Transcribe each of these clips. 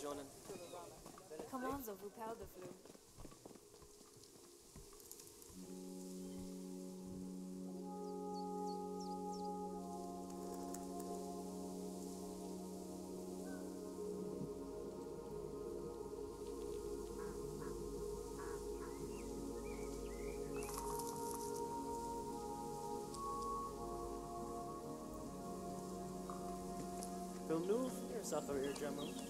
Johnny. Commands of Rupel de Flu. Move yourself over here, Gemma. Cool.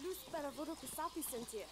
Luz para voropisapi sentir.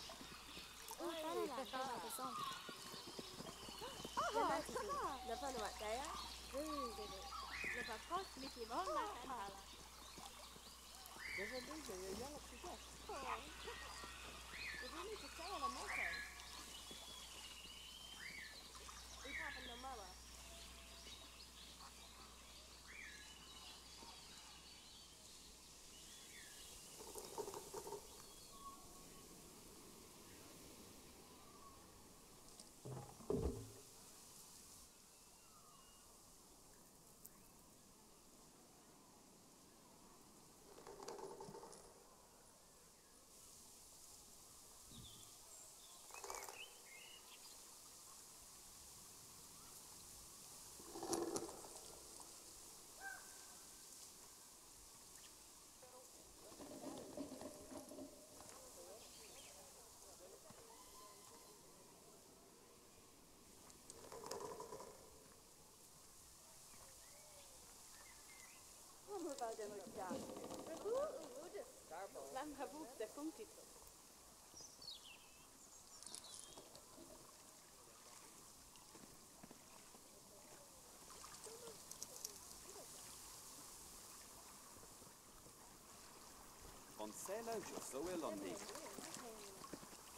Vansello giusto e Londi.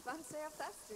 Vansello fastu.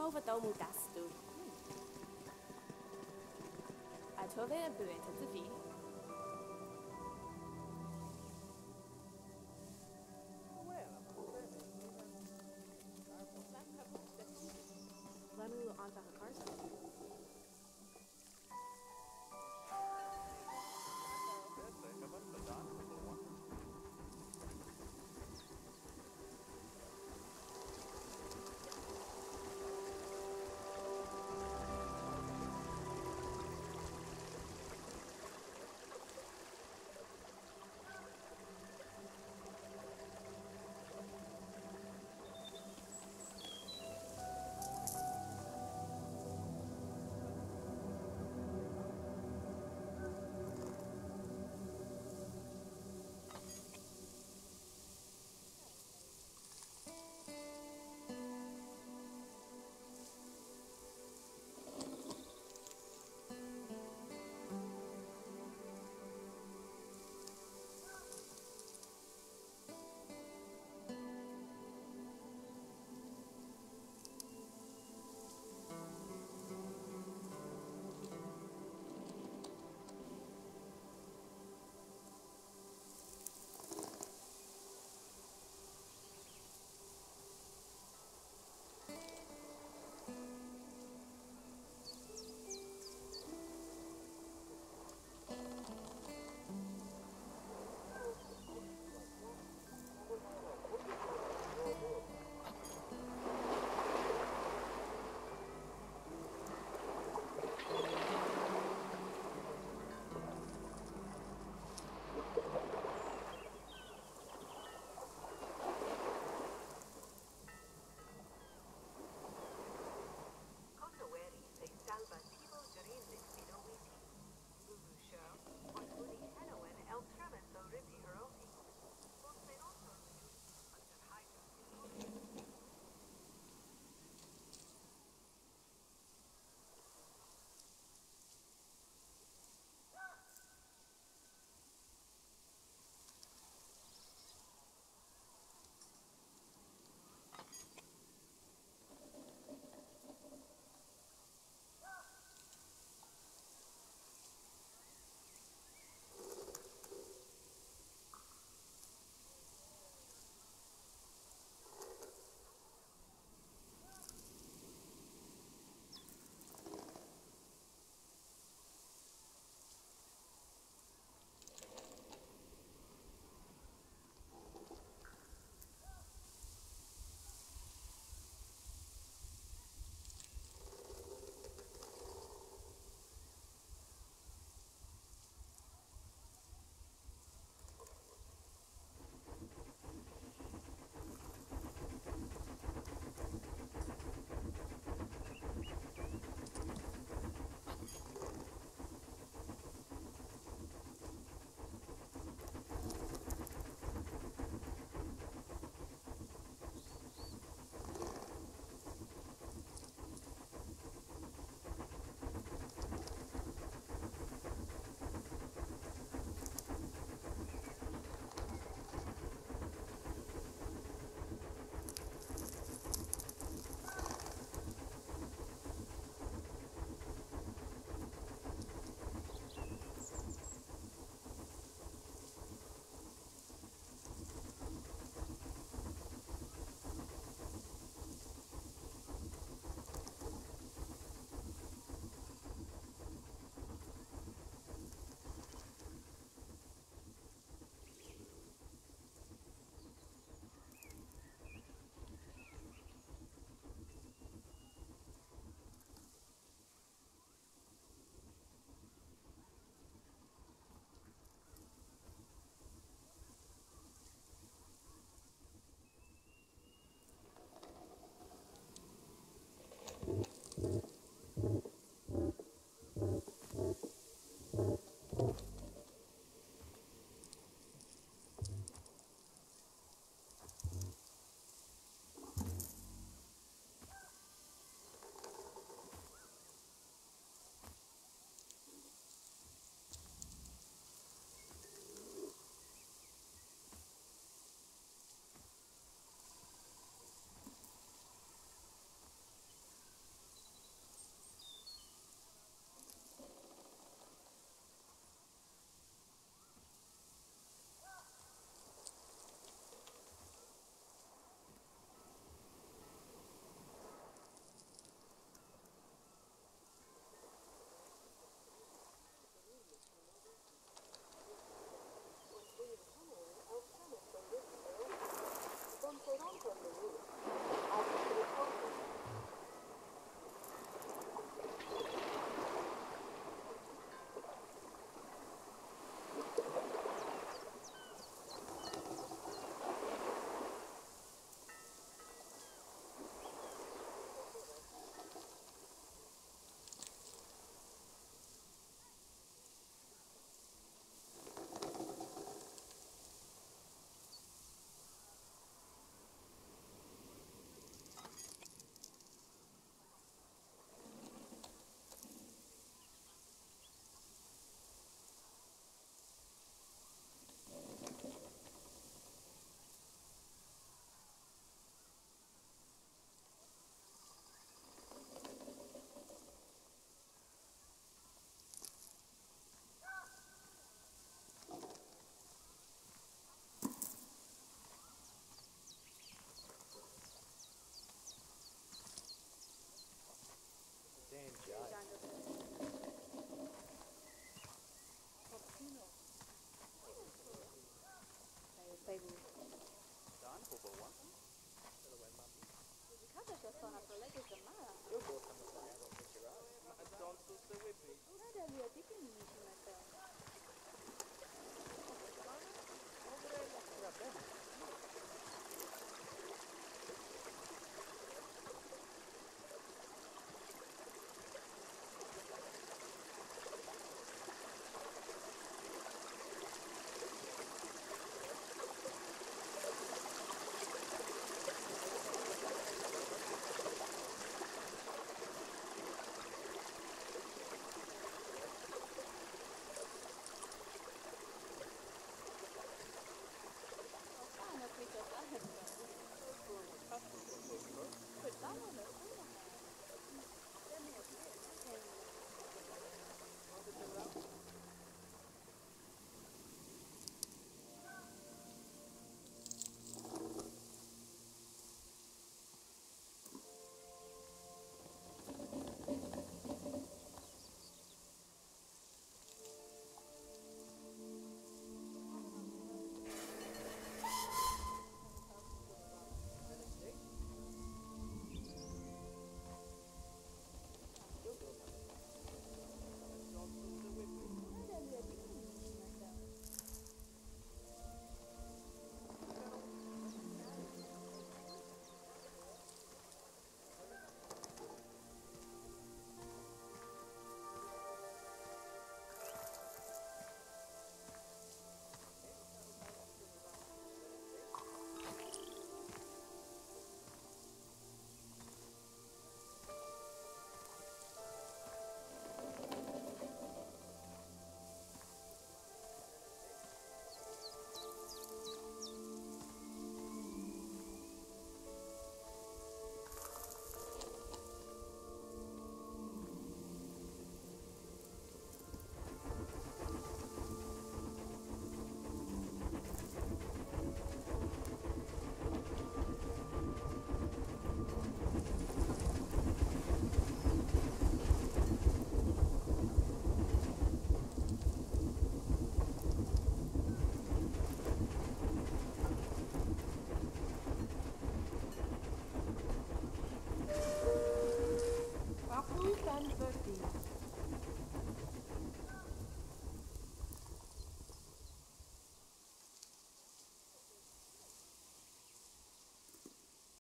Over to mu dastu. A to je bude to